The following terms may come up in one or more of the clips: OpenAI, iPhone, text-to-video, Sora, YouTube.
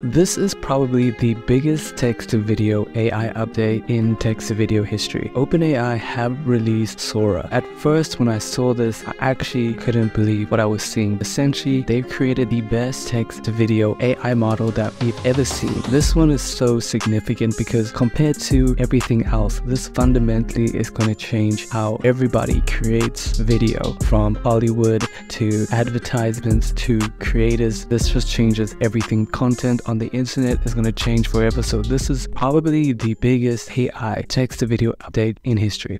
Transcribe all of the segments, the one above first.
This is probably the biggest text-to-video AI update in text-to-video history. OpenAI have released Sora. At first, when I saw this, I actually couldn't believe what I was seeing. Essentially, they've created the best text-to-video AI model that we've ever seen. This one is so significant because compared to everything else, this fundamentally is going to change how everybody creates video, from Hollywood to advertisements to creators. This just changes everything. Content on the internet is going to change forever, so this is probably the biggest AI text-to-video update in history.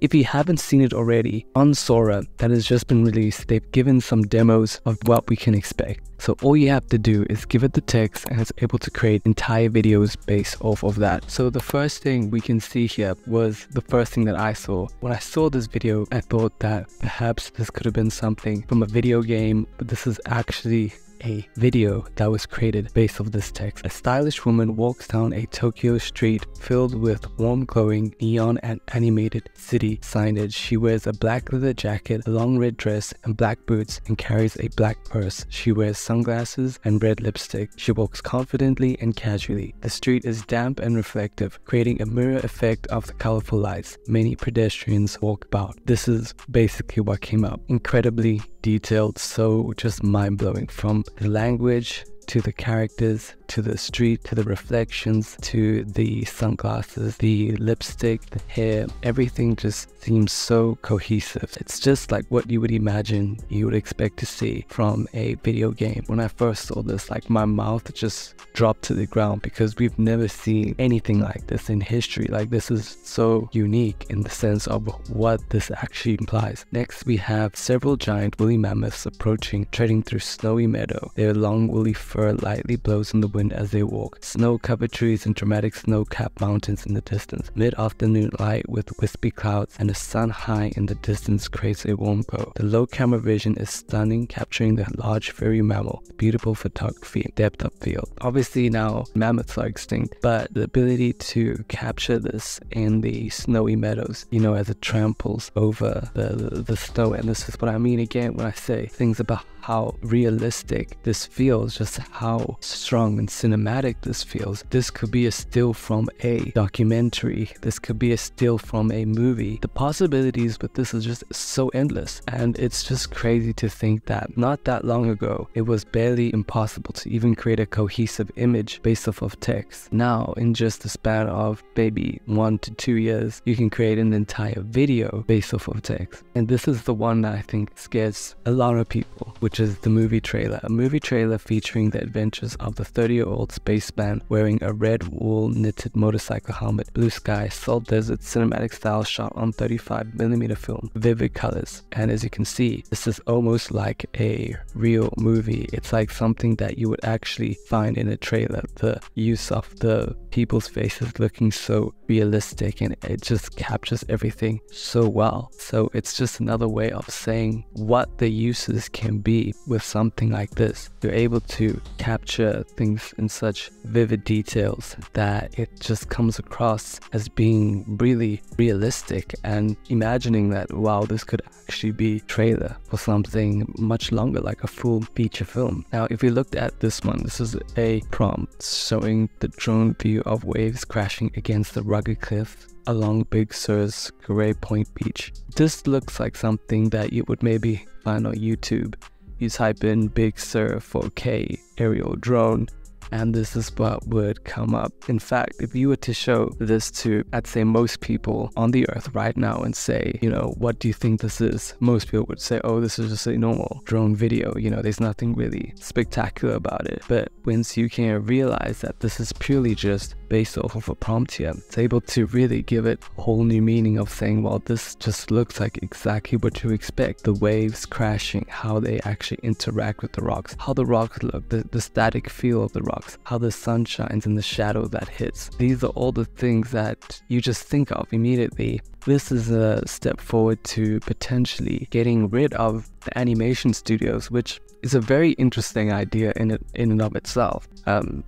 If you haven't seen it already, on Sora that has just been released, they've given some demos of what we can expect. So all you have to do is give it the text and it's able to create entire videos based off of that. So the first thing we can see here was the first thing that I saw. When I saw this video, I thought that perhaps this could have been something from a video game, but this is actually a video that was created based off this text. A stylish woman walks down a Tokyo street filled with warm glowing neon and animated city signage. She wears a black leather jacket, a long red dress and black boots, and carries a black purse. She wears sunglasses and red lipstick. She walks confidently and casually. The street is damp and reflective, creating a mirror effect of the colorful lights. Many pedestrians walk about. This is basically what came up. Incredibly detailed, so just mind-blowing, from the language to the characters, to the street, to the reflections, to the sunglasses, the lipstick, the hair. Everything just seems so cohesive. It's just like what you would imagine you would expect to see from a video game. When I first saw this, like, my mouth just dropped to the ground because we've never seen anything like this in history. Like, this is so unique in the sense of what this actually implies. Next, we have several giant woolly mammoths approaching, treading through snowy meadow. Their long woolly fur lightly blows in the wind as they walk. Snow-covered trees and dramatic snow-capped mountains in the distance. Mid-afternoon light with wispy clouds and the sun high in the distance creates a warm glow. The low camera vision is stunning, capturing the large furry mammal. Beautiful photography, depth of field. Obviously now mammoths are extinct, but the ability to capture this in the snowy meadows, you know, as it tramples over the snow. And this is what I mean again when I say things about how realistic this feels, just how strong and cinematic this feels. This could be a still from a documentary. This could be a still from a movie. The possibilities with this is just so endless. And it's just crazy to think that not that long ago, it was barely impossible to even create a cohesive image based off of text. Now, in just the span of maybe 1 to 2 years, you can create an entire video based off of text. And this is the one that I think scares a lot of people, which is the movie trailer. A movie trailer featuring the adventures of the 30-year-old spaceman wearing a red wool knitted motorcycle helmet, blue sky, salt desert, cinematic style shot on 35mm film, vivid colors. And as you can see, this is almost like a real movie. It's like something that you would actually find in a trailer. The use of the people's faces looking so realistic, and it just captures everything so well. So it's just another way of saying what the uses can be with something like this. You're able to capture things in such vivid details that it just comes across as being really realistic, and imagining that, wow, this could actually be a trailer for something much longer, like a full feature film. Now, if we looked at this one, this is a prompt showing the drone view of waves crashing against the rugged cliff along Big Sur's Gray Point Beach. This looks like something that you would maybe find on YouTube. You type in Big Sur 4K aerial drone, and this is what would come up. In fact, if you were to show this to, I'd say, most people on the earth right now and say, you know, what do you think this is? Most people would say, oh, this is just a normal drone video. You know, there's nothing really spectacular about it. But once you can realize that this is purely just based off of a prompt here, it's able to really give it a whole new meaning of saying, well, this just looks like exactly what you expect. The waves crashing, how they actually interact with the rocks, how the rocks look, the static feel of the rocks, how the sun shines and the shadow that hits. These are all the things that you just think of immediately. This is a step forward to potentially getting rid of the animation studios, which is a very interesting idea in and of itself,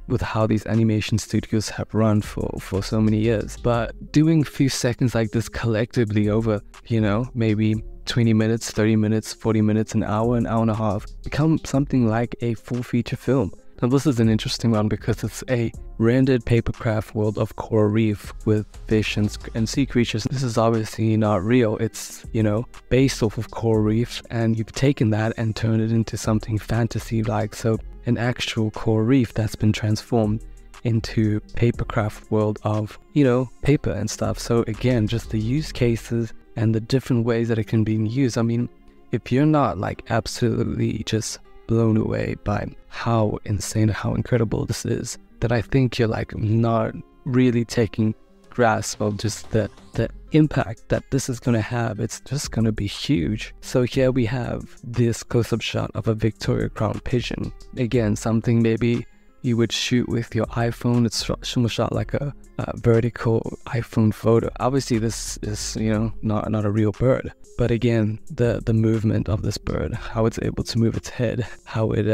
with how these animation studios have run for so many years. But doing a few seconds like this collectively over, you know, maybe 20 minutes, 30 minutes, 40 minutes, an hour and a half, become something like a full feature film. Now this is an interesting one because it's a rendered papercraft world of coral reef with fish and sea creatures. This is obviously not real. It's, you know, based off of coral reef, and you've taken that and turned it into something fantasy-like. So an actual coral reef that's been transformed into papercraft world of, you know, paper and stuff. So again, just the use cases and the different ways that it can be used. I mean, if you're not like absolutely just blown away by how insane, how incredible this is, that I think you're like not really taking grasp of just the impact that this is going to have. It's just going to be huge. So here we have this close-up shot of a Victoria crown pigeon. Again, something maybe you would shoot with your iPhone. It's shot like a vertical iPhone photo. Obviously this is, you know, not a real bird, but again, the movement of this bird, how it's able to move its head, how it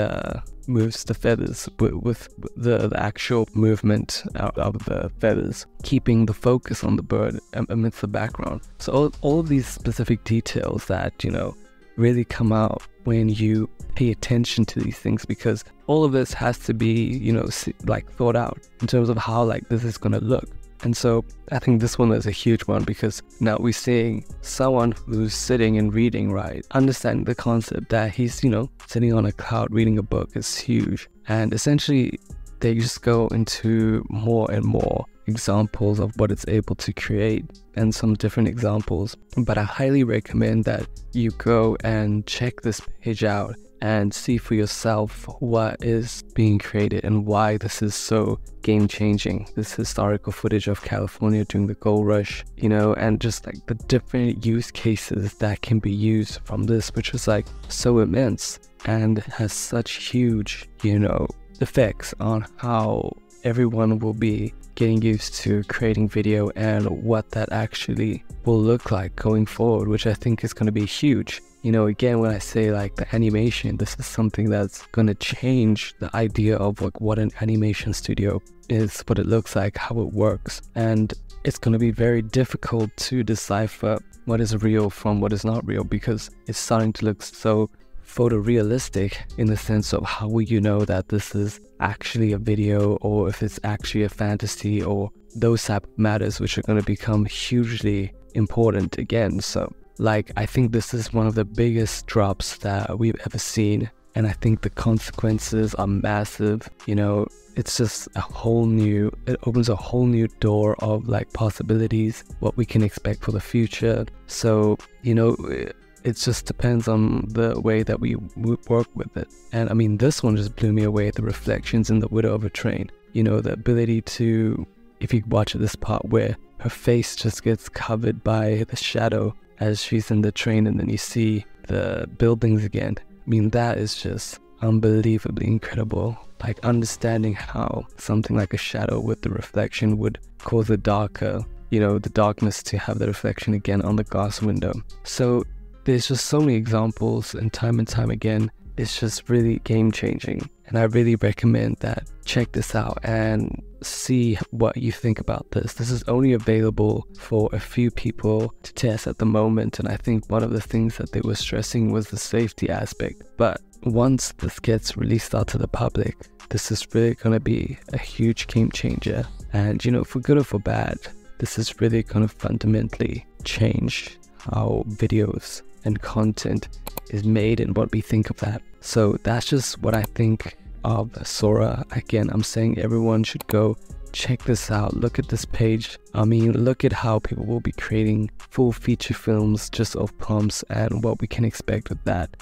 moves the feathers with the actual movement out of the feathers, keeping the focus on the bird amidst the background. So all of these specific details that, you know, really come out when you pay attention to these things, because all of this has to be, you know, like thought out in terms of how like this is going to look. And so I think this one is a huge one, because now we're seeing someone who's sitting and reading, right? Understanding the concept that he's, you know, sitting on a cloud reading a book is huge. And essentially they just go into more and more examples of what it's able to create and some different examples, but I highly recommend that you go and check this page out and see for yourself what is being created and why this is so game-changing. This historical footage of California during the gold rush, you know, and just like the different use cases that can be used from this, which was like so immense and has such huge, you know, effects on how everyone will be getting used to creating video and what that actually will look like going forward, which I think is going to be huge. You know, again, when I say like the animation, this is something that's going to change the idea of like what an animation studio is, what it looks like, how it works. And it's going to be very difficult to decipher what is real from what is not real, because it's starting to look so photorealistic in the sense of how will you know that this is actually a video or if it's actually a fantasy or those type of matters, which are going to become hugely important again. So like, I think this is one of the biggest drops that we've ever seen, and I think the consequences are massive. You know, it's just a whole new, it opens a whole new door of like possibilities, what we can expect for the future. So, you know, it just depends on the way that we work with it. And I mean, this one just blew me away, the reflections in the window of a train. You know, the ability to, if you watch this part where her face just gets covered by the shadow as she's in the train, and then you see the buildings again. I mean, that is just unbelievably incredible. Like understanding how something like a shadow with the reflection would cause the darker, you know, the darkness to have the reflection again on the glass window. So there's just so many examples, and time again, it's just really game-changing. And I really recommend that check this out and see what you think about this. This is only available for a few people to test at the moment, and I think one of the things that they were stressing was the safety aspect. But once this gets released out to the public, this is really going to be a huge game-changer. And, you know, for good or for bad, this is really going to fundamentally change how videos and content is made and what we think of that. So that's just what I think of Sora. Again, I'm saying everyone should go check this out, look at this page. I mean, look at how people will be creating full feature films just off prompts and what we can expect with that.